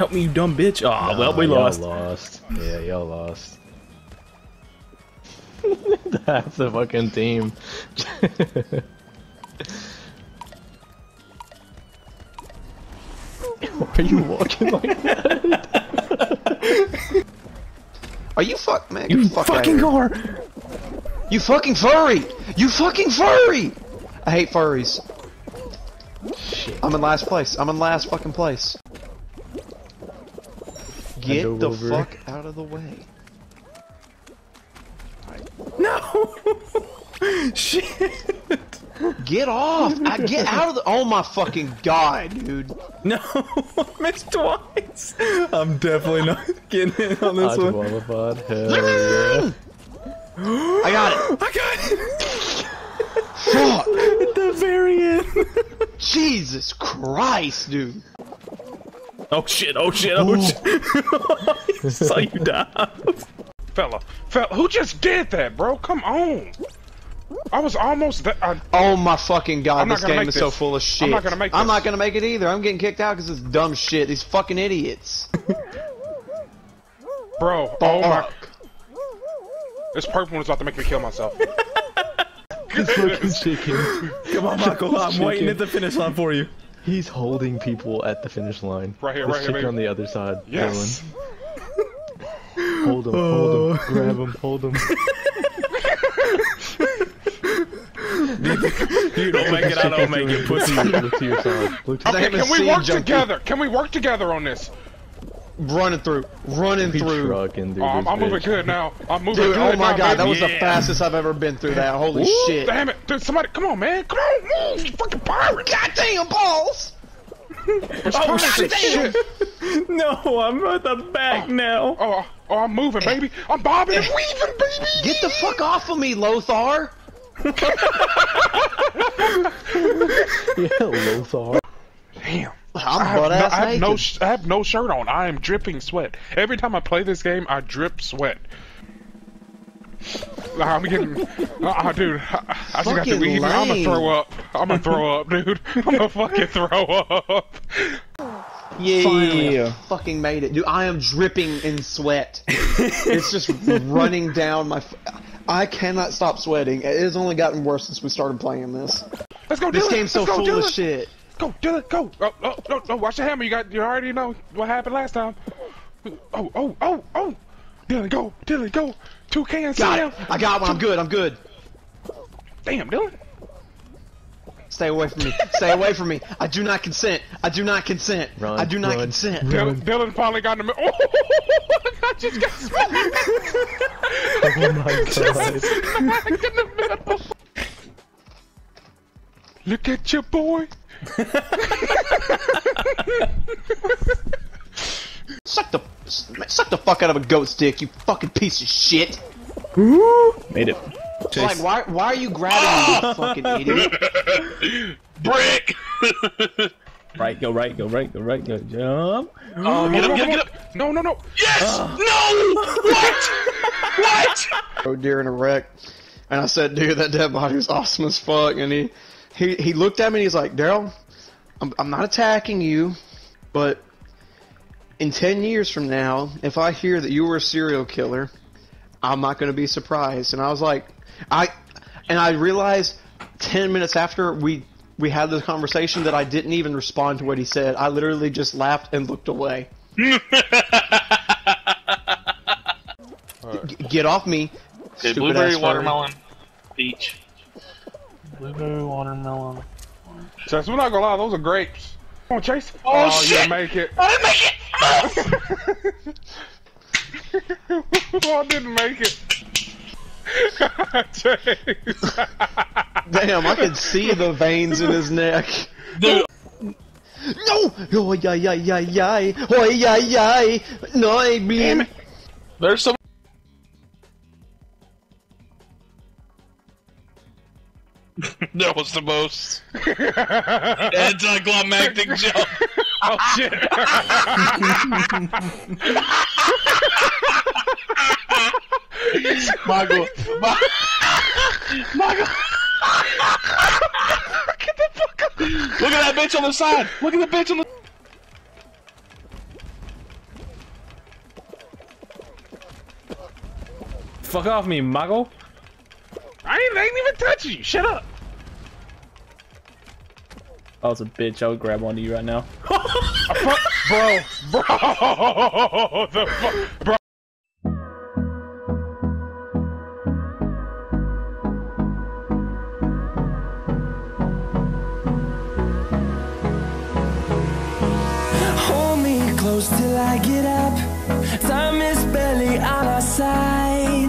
Help me, you dumb bitch. Aw, well, we lost. Lost. Yeah, y'all lost. That's the fucking team. Why are you walking like that? Are you fuck, man? You fucking are! You fucking furry! You fucking furry! I hate furries. Shit. I'm in last place. I'm in last fucking place. Get the fuck out of the way. No! Shit! Get off! I get out of the— oh my fucking god, dude. No, I missed twice. I'm definitely not getting in on this one. Hell yeah. I got it! I got it! Fuck! At the very end! Jesus Christ, dude! Oh shit, oh shit, oh shit! I saw you die. Fella, who just did that, bro? Come on! I was almost there. Oh my fucking god, this game is so full of shit. I'm not gonna make this. I'm not gonna make it either. I'm getting kicked out because it's dumb shit. These fucking idiots. Bro, oh my. This purple one's about to make me kill myself. Come on, Michael. I'm waiting at the finish line for you. He's holding people at the finish line. Right here, right here. Baby. On the other side. Yes. Dylan. Hold him, hold him. Grab him, hold him. You don't make it, I don't make it, pussy. Okay, can we work together? Can we work together on this? Running through. Running through. I'm moving good now. I'm moving good now. Oh my god, that was the fastest I've ever been through that. Holy shit. Damn it. Dude, somebody, come on, man. Come on, move, you fucking pirate. Goddamn balls. Oh, shit. No, I'm at the back now. Oh, I'm moving, baby. I'm bobbing and weaving, baby. Get the fuck off of me, Lothar. Yeah, Lothar. Damn. I have no shirt on. I am dripping sweat. Every time I play this game, I drip sweat. I'm getting... dude, I just got to eat. I'm gonna throw up. I'm gonna throw up, dude. I'm gonna fucking throw up. Yeah. Finally, I fucking made it. Dude, I am dripping in sweat. It's just running down my... I cannot stop sweating. It has only gotten worse since we started playing this. Let's go, Dylan. This game's so full of shit. Go, Dylan, go! Oh, no, no, watch the hammer. You already know what happened last time. Oh! Dylan, go! 2K and Sam. I got one. I'm good. Damn, Dylan. Stay away from me. Stay away from me. I do not consent. Run, I do not consent. Dylan finally got in the middle. Oh, I just got smacked. Oh my god! Smacked in the middle. Look at your boy. Suck the fuck out of a goat's dick, you fucking piece of shit. Ooh, made it. Chase. Like, why are you grabbing me, you fucking idiot? Brick. Right, go right, go jump. Oh, get up. No. Yes. No. What? Oh, deer in a wreck, and I said, dude, that dead body was awesome as fuck, and he looked at me and he's like, Daryl, I'm not attacking you, but in 10 years from now, if I hear that you were a serial killer, I'm not going to be surprised. And I was like, I realized 10 minutes after we had this conversation that I didn't even respond to what he said. I literally just laughed and looked away. Get off me. Okay, blueberry, watermelon, peach. Blueberry, watermelon. Chase, we're not gonna lie, those are grapes. Come on, Chase. Oh shit! You make it. I didn't make it. I didn't make it. Chase. Damn, I could see the veins in his neck. Dude. No. Oh yeah. Oh yeah. No, I mean. There's some. That was the most anticlimactic jump. Oh shit! Mago. Get the fuck up! Look at that bitch on the side. Fuck off me, Mago. I didn't even touch you. Shut up. I was a bitch. I would grab onto you right now. Bro. Hold me close till I get up. Time is barely on our side.